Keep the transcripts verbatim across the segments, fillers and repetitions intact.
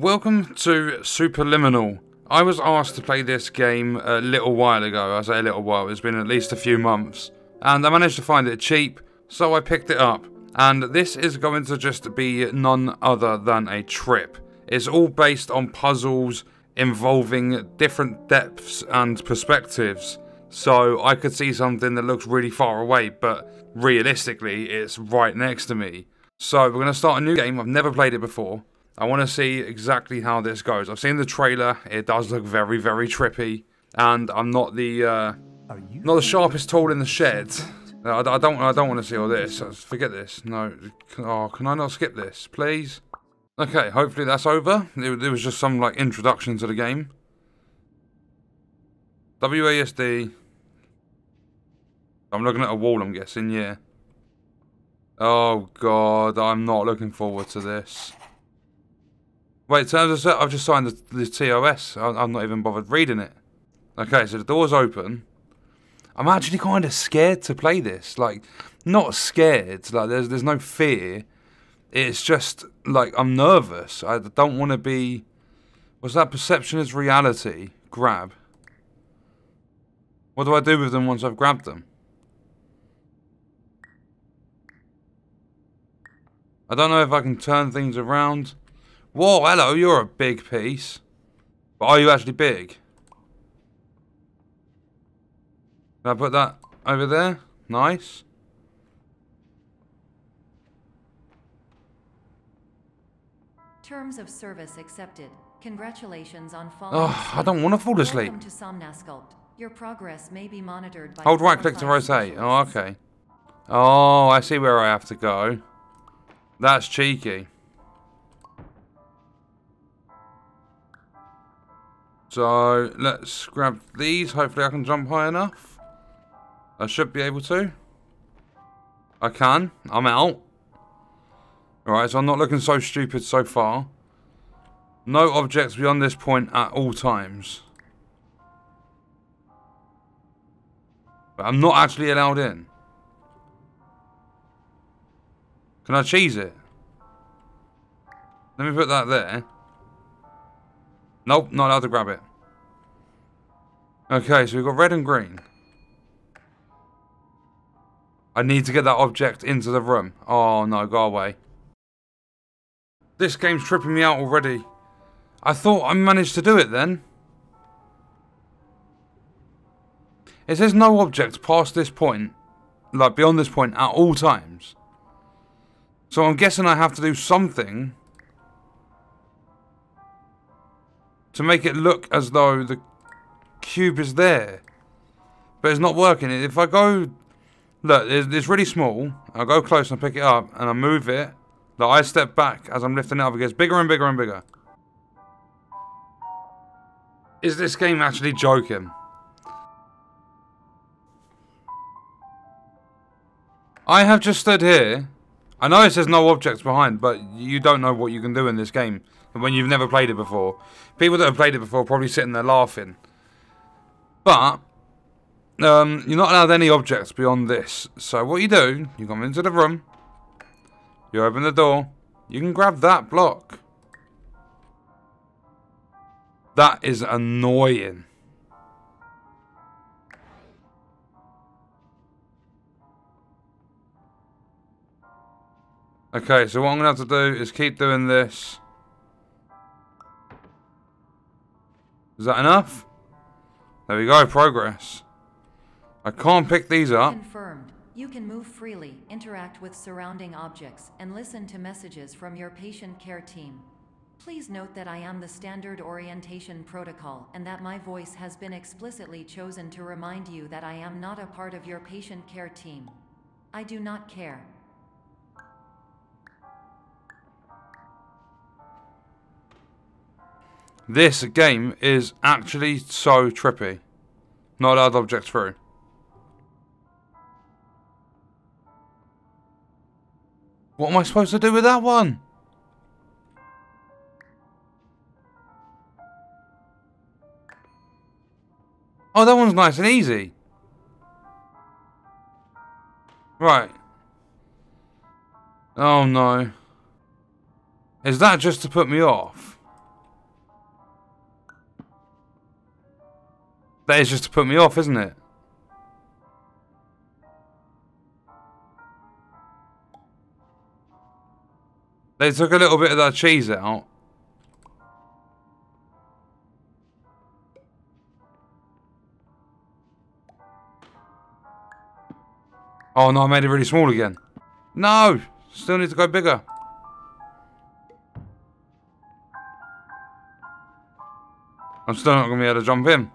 Welcome to Superliminal. I was asked to play this game a little while ago. I say a little while, it's been at least a few months. And I managed to find it cheap, so I picked it up. And this is going to just be none other than a trip. It's all based on puzzles involving different depths and perspectives. So I could see something that looks really far away, but realistically, it's right next to me. So we're going to start a new game. I've never played it before. I want to see exactly how this goes. I've seen the trailer. It does look very, very trippy. And I'm not the uh, not the sharpest tool in the shed. I, I don't I don't want to see all this. Forget this. No. Oh, can I not skip this, please? Okay, hopefully that's over. There was just some like introduction to the game. W A S D. I'm looking at a wall, I'm guessing, yeah. Oh, God. I'm not looking forward to this. Wait, so I've just signed the, the T O S. I'm not even bothered reading it. Okay, so the door's open. I'm actually kind of scared to play this. Like, not scared. Like, there's there's no fear. It's just, like, I'm nervous. I don't want to be... What's that? Perception is reality. Grab. What do I do with them once I've grabbed them? I don't know if I can turn things around. Whoa, hello, you're a big piece. But are you actually big? Can I put that over there? Nice. Terms of service accepted. Congratulations on falling asleep. Oh, I don't want to fall asleep. Welcome to Somnasculpt. Your progress may be monitored by... Hold right click to rotate. Oh, okay. Oh, I see where I have to go. That's cheeky. So, let's grab these. Hopefully I can jump high enough. I should be able to. I can. I'm out. Alright, so I'm not looking so stupid so far. No objects beyond this point at all times. But I'm not actually allowed in. Can I cheese it? Let me put that there. Nope, not allowed to grab it. Okay, so we've got red and green. I need to get that object into the room. Oh no, go away. This game's tripping me out already. I thought I managed to do it then. It says no objects past this point, like beyond this point at all times. So I'm guessing I have to do something to make it look as though the cube is there. But it's not working. If I go... Look, it's really small. I'll go close and pick it up. And I move it. Like I step back as I'm lifting it up. It gets bigger and bigger and bigger. Is this game actually joking? I have just stood here. I know it says no objects behind. But you don't know what you can do in this game when you've never played it before. People that have played it before are probably sitting there laughing. But, um, you're not allowed any objects beyond this. So what you do, you come into the room, you open the door, you can grab that block. That is annoying. Okay, so what I'm going to have to do is keep doing this. Is that enough? There we go, progress. I can't pick these up. Confirmed. You can move freely, interact with surrounding objects, and listen to messages from your patient care team. Please note that I am the standard orientation protocol and that my voice has been explicitly chosen to remind you that I am not a part of your patient care team. I do not care. This game is actually so trippy. Not allowed objects through. What am I supposed to do with that one? Oh, that one's nice and easy. Right. Oh no. Is that just to put me off? That is just to put me off, isn't it? They took a little bit of that cheese out. Oh no, I made it really small again. No! Still need to go bigger. I'm still not going to be able to jump in.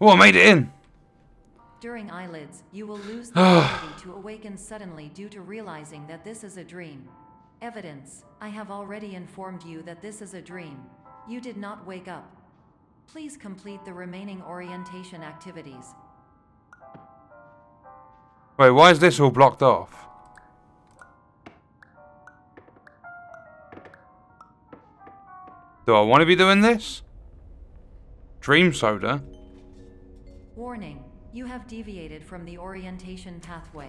Oh, I made it in! During eyelids, you will lose the ability to awaken suddenly due to realizing that this is a dream. Evidence, I have already informed you that this is a dream. You did not wake up. Please complete the remaining orientation activities. Wait, why is this all blocked off? Do I want to be doing this? Dream soda? Warning, you have deviated from the orientation pathway.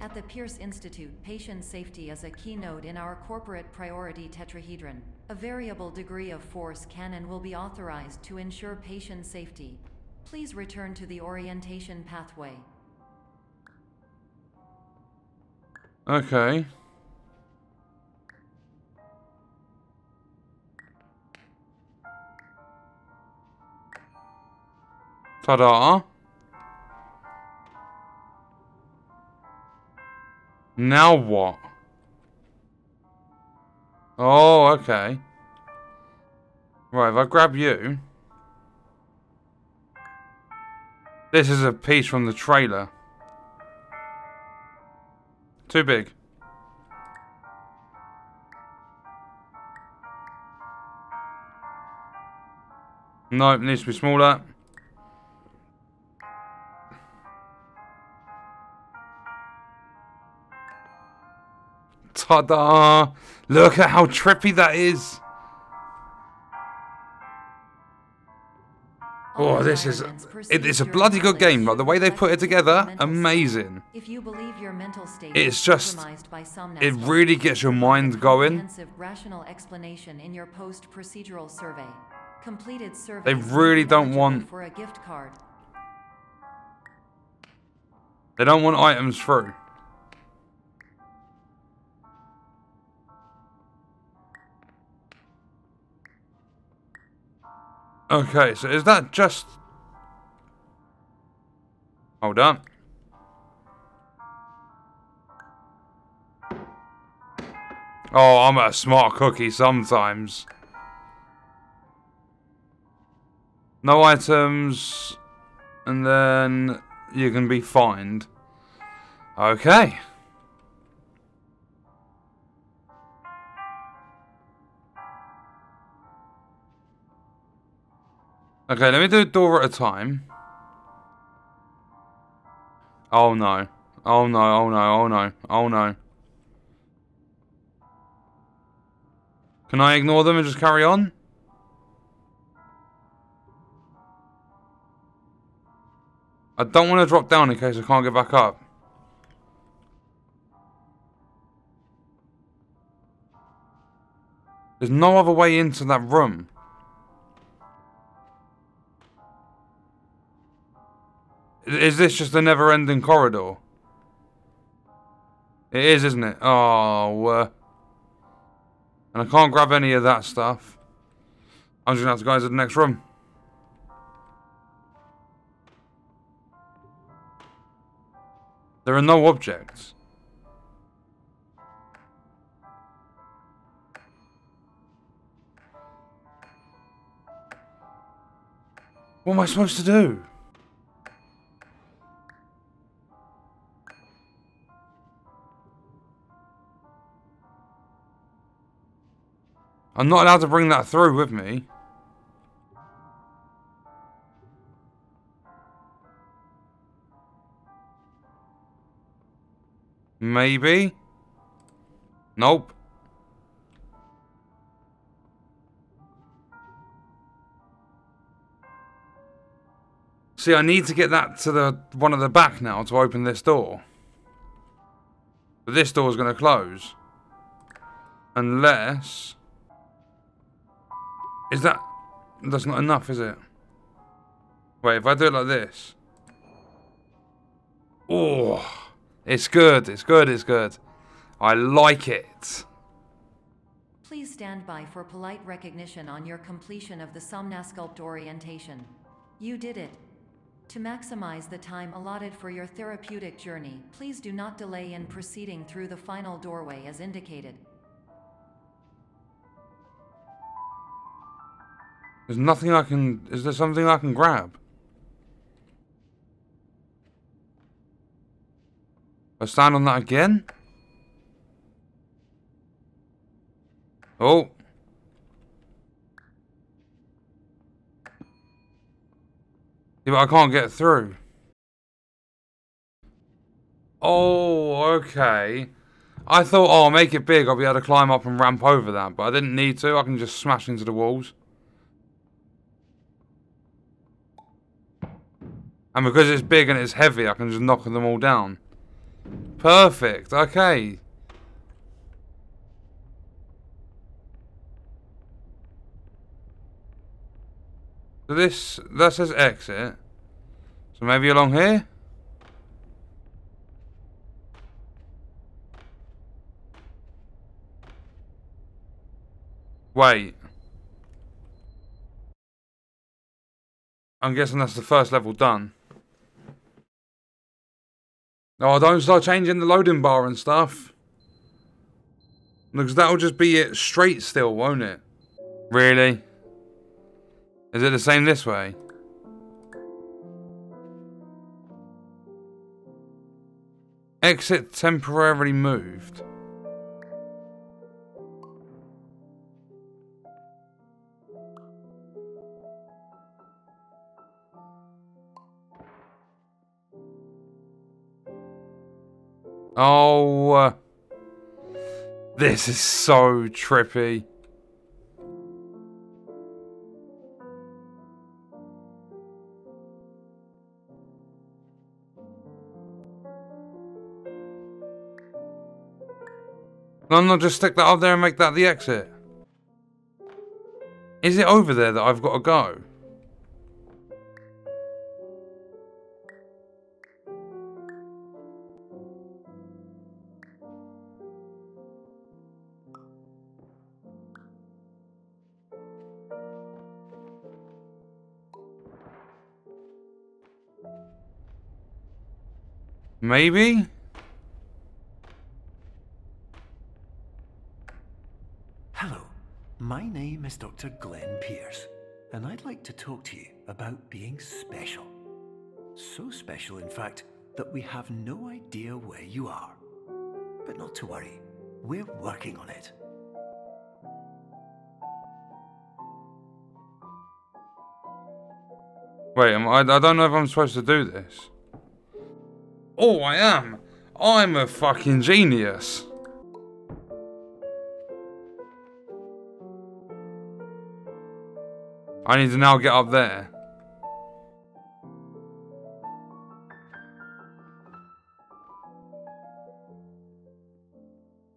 At the Pierce Institute, patient safety is a keynote in our corporate priority tetrahedron. A variable degree of force can and will be authorized to ensure patient safety. Please return to the orientation pathway. Okay. Ta-da! Now what? Oh, okay. Right, if I grab you... This is a piece from the trailer. Too big. No, it needs to be smaller. Ta-da! Look at how trippy that is! Oh, this is... It is a bloody good game, like the way they put it together, amazing. It's just... It really gets your mind going. They really don't want... They don't want items through. Okay, so is that just... Hold on. Oh, I'm a smart cookie sometimes. No items. And then you can be fined. Okay. Okay, let me do a door at a time. Oh no. Oh no, oh no, oh no, oh no. Can I ignore them and just carry on? I don't want to drop down in case I can't get back up. There's no other way into that room. Is this just a never-ending corridor? It is, isn't it? Oh, uh, and I can't grab any of that stuff. I'm just gonna have to go into the next room. There are no objects. What am I supposed to do? I'm not allowed to bring that through with me. Maybe? Nope. See, I need to get that to the one at the back now to open this door. But this door is going to close. Unless... Is that... That's not enough, is it? Wait, if I do it like this... Oh, it's good, it's good, it's good. I like it. Please stand by for polite recognition on your completion of the Somnasculpt orientation. You did it. To maximize the time allotted for your therapeutic journey, please do not delay in proceeding through the final doorway as indicated. There's nothing I can... Is there something I can grab? I stand on that again? Oh. Yeah, but I can't get through. Oh, okay. I thought, oh, I'll make it big. I'll be able to climb up and ramp over that. But I didn't need to. I can just smash into the walls. And because it's big and it's heavy, I can just knock them all down. Perfect. Okay. So this, that says exit. So maybe along here? Wait. I'm guessing that's the first level done. Oh, don't start changing the loading bar and stuff. Because that'll just be it straight still, won't it? Really? Is it the same this way? Exit temporarily moved. Oh, uh, this is so trippy. No, no, just stick that up there and make that the exit. Is it over there that I've got to go? Maybe? Hello, my name is Doctor Glenn Pierce, and I'd like to talk to you about being special. So special, in fact, that we have no idea where you are. But not to worry, we're working on it. Wait, I, I don't know if I'm supposed to do this. Oh, I am. I'm a fucking genius. I need to now get up there.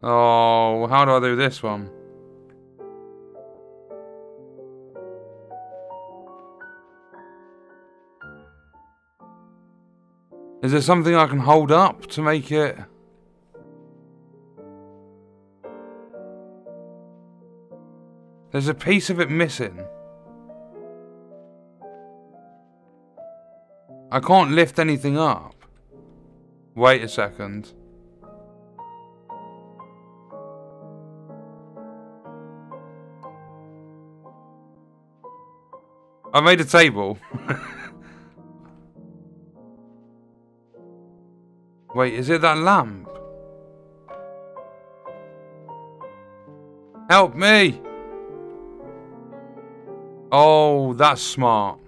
Oh, how do I do this one? Is there something I can hold up to make it? There's a piece of it missing. I can't lift anything up. Wait a second. I made a table. Wait, is it that lamp? Help me! Oh, that's smart.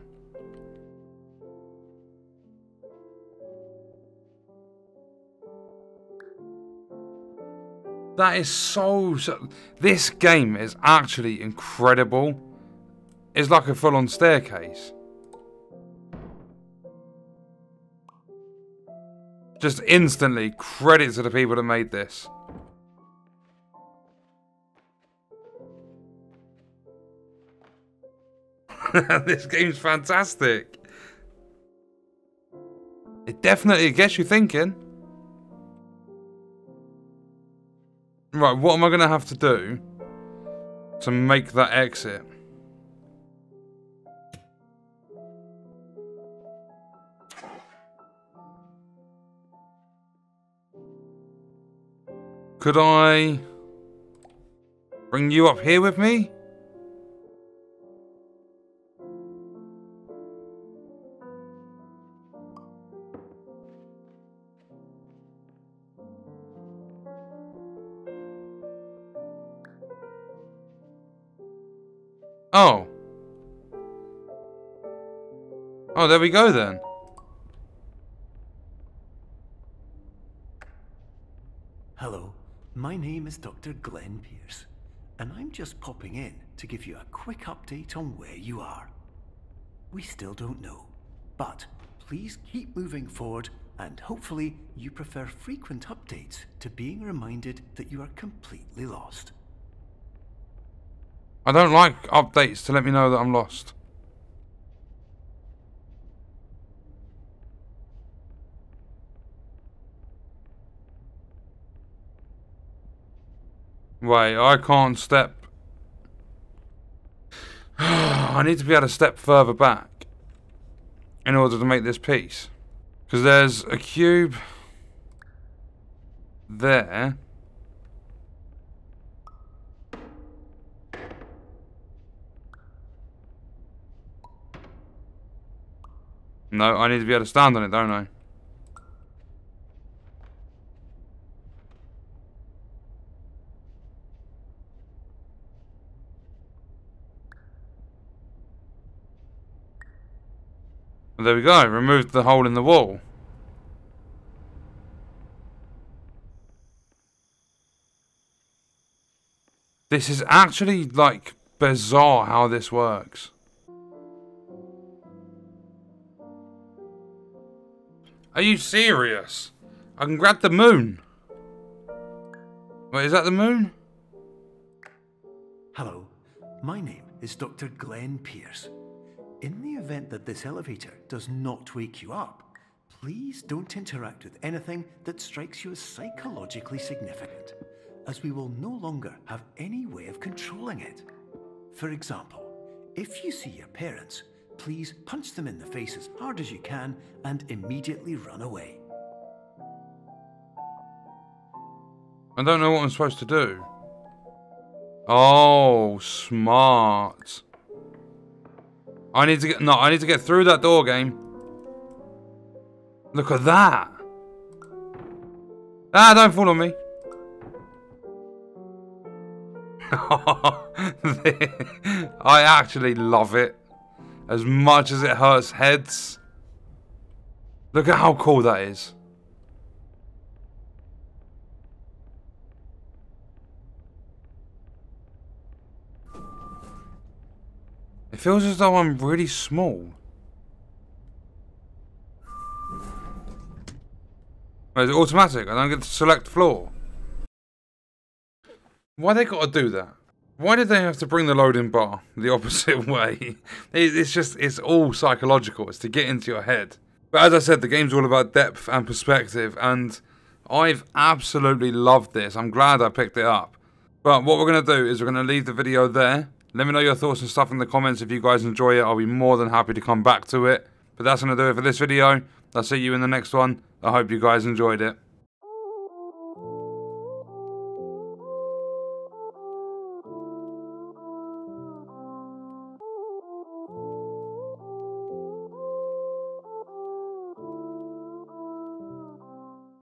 That is so, so... This game is actually incredible. It's like a full-on staircase. Just instantly, credit to the people that made this. This game's fantastic. It definitely gets you thinking. Right, what am I going to have to do to make that exit? Could I bring you up here with me? Oh. Oh, there we go then. Hello, my name is Doctor Glenn Pierce, and I'm just popping in to give you a quick update on where you are. We still don't know, but please keep moving forward, and hopefully you prefer frequent updates to being reminded that you are completely lost. I don't like updates to let me know that I'm lost. Wait, I can't step. I need to be able to step further back in order to make this piece. Because there's a cube there. No, I need to be able to stand on it, don't I? Well, there we go, removed the hole in the wall. This is actually, like, bizarre how this works. Are you serious? I can grab the moon. Wait, is that the moon? Hello, my name is Doctor Glenn Pierce. In the event that this elevator does not wake you up, please don't interact with anything that strikes you as psychologically significant, as we will no longer have any way of controlling it. For example, if you see your parents, please punch them in the face as hard as you can and immediately run away. I don't know what I'm supposed to do. Oh, smart. I need to get... No, I need to get through that door, game. Look at that. Ah, don't fall on me. I actually love it. As much as it hurts heads. Look at how cool that is. It feels as though I'm really small. Is it automatic? I don't get to select floor. Why they gotta do that? Why did they have to bring the loading bar the opposite way? It's just, it's all psychological. It's to get into your head. But as I said, the game's all about depth and perspective, and I've absolutely loved this. I'm glad I picked it up. But what we're going to do is we're going to leave the video there. Let me know your thoughts and stuff in the comments. If you guys enjoy it, I'll be more than happy to come back to it. But that's going to do it for this video. I'll see you in the next one. I hope you guys enjoyed it.